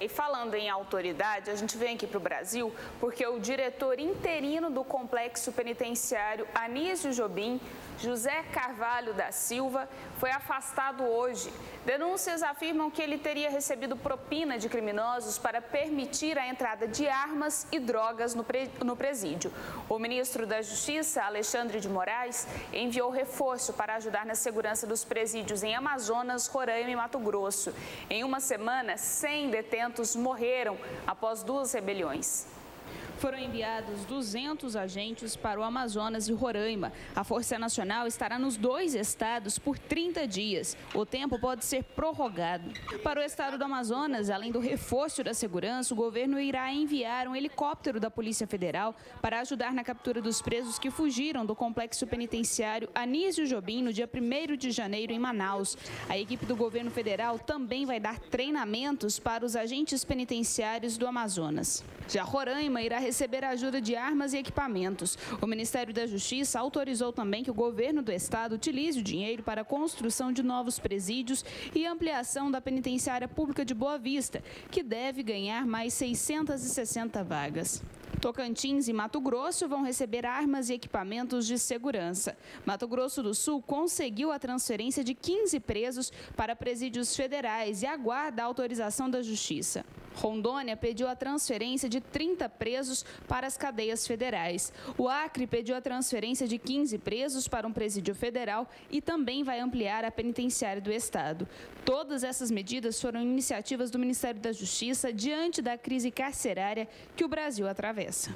E falando em autoridade, a gente vem aqui para o Brasil porque o diretor interino do Complexo Penitenciário Anísio Jobim, José Carvalho da Silva, foi afastado hoje. Denúncias afirmam que ele teria recebido propina de criminosos para permitir a entrada de armas e drogas no presídio. O ministro da Justiça, Alexandre de Moraes, enviou reforço para ajudar na segurança dos presídios em Amazonas, Roraima e Mato Grosso. Em uma semana, 100 detentos morreram após duas rebeliões. Foram enviados 200 agentes para o Amazonas e Roraima. A Força Nacional estará nos dois estados por 30 dias. O tempo pode ser prorrogado. Para o estado do Amazonas, além do reforço da segurança, o governo irá enviar um helicóptero da Polícia Federal para ajudar na captura dos presos que fugiram do Complexo Penitenciário Anísio Jobim no dia 1º de janeiro em Manaus. A equipe do governo federal também vai dar treinamentos para os agentes penitenciários do Amazonas. Já Roraima irá receber a ajuda de armas e equipamentos. O Ministério da Justiça autorizou também que o governo do estado utilize o dinheiro para a construção de novos presídios e ampliação da penitenciária pública de Boa Vista, que deve ganhar mais 660 vagas. Tocantins e Mato Grosso vão receber armas e equipamentos de segurança. Mato Grosso do Sul conseguiu a transferência de 15 presos para presídios federais e aguarda a autorização da Justiça. Rondônia pediu a transferência de 30 presos para as cadeias federais. O Acre pediu a transferência de 15 presos para um presídio federal e também vai ampliar a penitenciária do estado. Todas essas medidas foram iniciativas do Ministério da Justiça diante da crise carcerária que o Brasil atravessa.